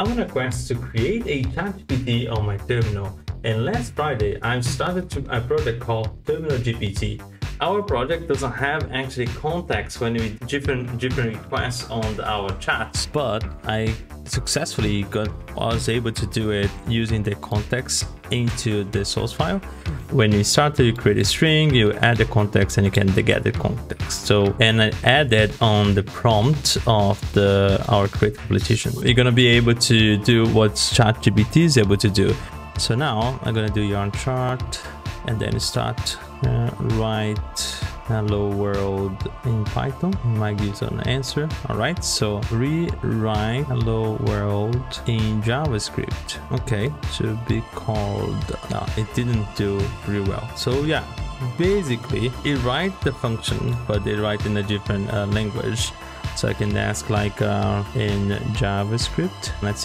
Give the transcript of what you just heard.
I'm on a quest to create a ChatGPT on my terminal, and last Friday I've started a project called Terminal GPT. Our project doesn't have actually context when we different requests on our chats, but I successfully was able to do it using the context into the source file. When you start to create a string, you add the context and you can get the context. So, and I added on the prompt of our create completion. You're gonna be able to do what ChatGPT is able to do. So now I'm gonna do yarn chart and then start write hello world in Python. It might give an answer. All right, so rewrite hello world in JavaScript. Okay, should be called. No, it didn't do pretty well. So yeah, basically it write the function, but it write in a different language. So I can ask like in JavaScript. Let's see.